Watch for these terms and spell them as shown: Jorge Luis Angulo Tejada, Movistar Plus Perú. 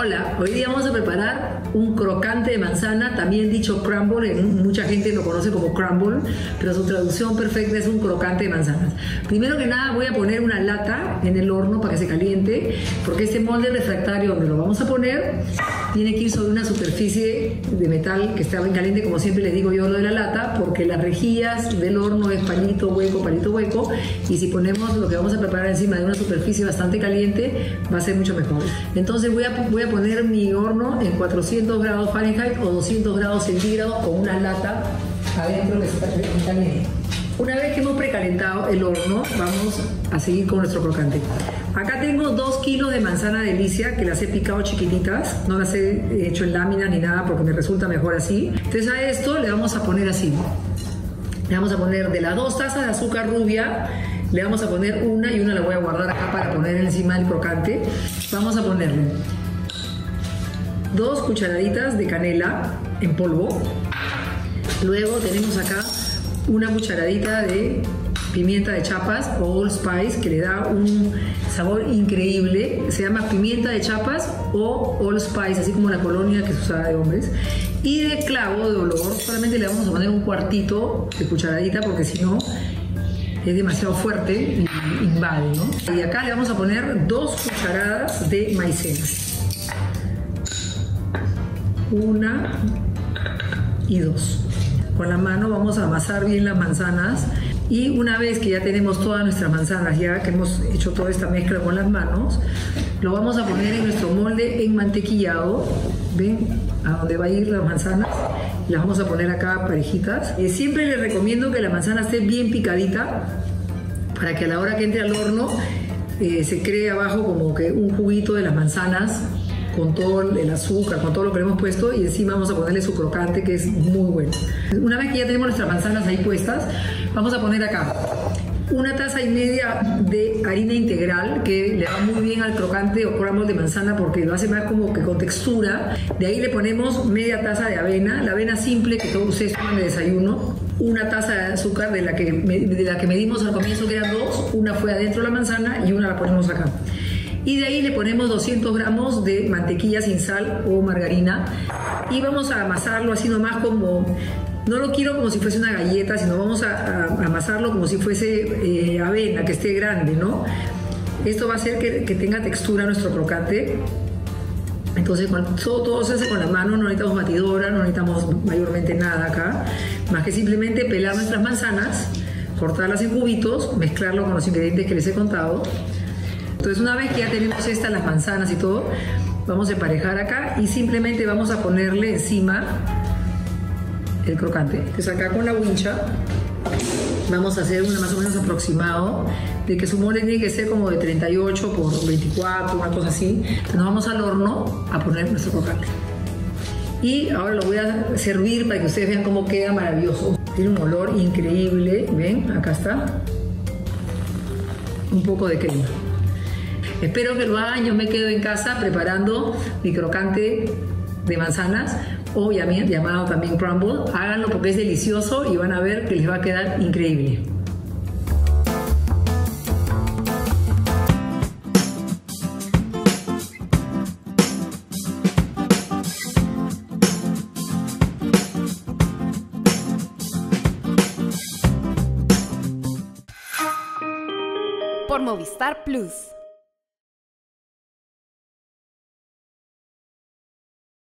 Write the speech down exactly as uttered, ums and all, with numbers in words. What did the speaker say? Hola, hoy día vamos a preparar un crocante de manzana, también dicho crumble, mucha gente lo conoce como crumble, pero su traducción perfecta es un crocante de manzanas. Primero que nada voy a poner una lata en el horno para que se caliente, porque este molde refractario donde lo vamos a poner tiene que ir sobre una superficie de metal que está bien caliente, como siempre les digo yo lo de la lata, porque las rejillas del horno es palito hueco, palito hueco, y si ponemos lo que vamos a preparar encima de una superficie bastante caliente, va a ser mucho mejor. Entonces voy a, voy a poner mi horno en cuatrocientos grados Fahrenheit o doscientos grados centígrados con una lata adentro que se está precalentando. Una vez que hemos precalentado el horno, vamos a seguir con nuestro crocante. Acá tengo dos kilos de manzana delicia que las he picado chiquititas, no las he hecho en láminas ni nada porque me resulta mejor así. Entonces a esto le vamos a poner así, le vamos a poner de las dos tazas de azúcar rubia, le vamos a poner una y una la voy a guardar acá para poner encima del crocante. Vamos a ponerle dos cucharaditas de canela en polvo. Luego tenemos acá una cucharadita de pimienta de chapas o Old Spice que le da un sabor increíble. Se llama pimienta de chapas o Old Spice, así como la colonia que se usaba de hombres. Y de clavo de olor, solamente le vamos a poner un cuartito de cucharadita porque si no es demasiado fuerte y invade, ¿no? Y acá le vamos a poner dos cucharadas de maicena. Una y dos. Con la mano vamos a amasar bien las manzanas y una vez que ya tenemos todas nuestras manzanas, ya que hemos hecho toda esta mezcla con las manos, lo vamos a poner en nuestro molde enmantequillado. ¿Ven? A donde va a ir las manzanas. Las vamos a poner acá parejitas. Eh, siempre les recomiendo que la manzana esté bien picadita para que a la hora que entre al horno eh, se cree abajo como que un juguito de las manzanas con todo el azúcar, con todo lo que le hemos puesto, y encima vamos a ponerle su crocante que es muy bueno. Una vez que ya tenemos nuestras manzanas ahí puestas, vamos a poner acá una taza y media de harina integral que le va muy bien al crocante o crumble de manzana porque lo hace más como que con textura. De ahí le ponemos media taza de avena, la avena simple que todos ustedes toman de desayuno, una taza de azúcar de la que, de la que medimos al comienzo que eran dos, una fue adentro de la manzana y una la ponemos acá. Y de ahí le ponemos doscientos gramos de mantequilla sin sal o margarina y vamos a amasarlo así nomás como... No lo quiero como si fuese una galleta, sino vamos a, a, a amasarlo como si fuese eh, avena, que esté grande, ¿no? Esto va a hacer que, que tenga textura nuestro crocante. Entonces, todo, todo se hace con las manos, no necesitamos batidora, no necesitamos mayormente nada acá. Más que simplemente pelar nuestras manzanas, cortarlas en cubitos, mezclarlo con los ingredientes que les he contado. Entonces, una vez que ya tenemos estas, las manzanas y todo, vamos a emparejar acá y simplemente vamos a ponerle encima el crocante. Entonces acá con la wincha vamos a hacer una más o menos aproximado de que su molde tiene que ser como de treinta y ocho por veinticuatro, una cosa así. Nos vamos al horno a poner nuestro crocante. Y ahora lo voy a servir para que ustedes vean cómo queda maravilloso. Tiene un olor increíble, ven, acá está. Un poco de crema. Espero que lo hagan, yo me quedo en casa preparando mi crocante de manzanas, o llamado también crumble. Háganlo porque es delicioso y van a ver que les va a quedar increíble. Por Movistar Plus.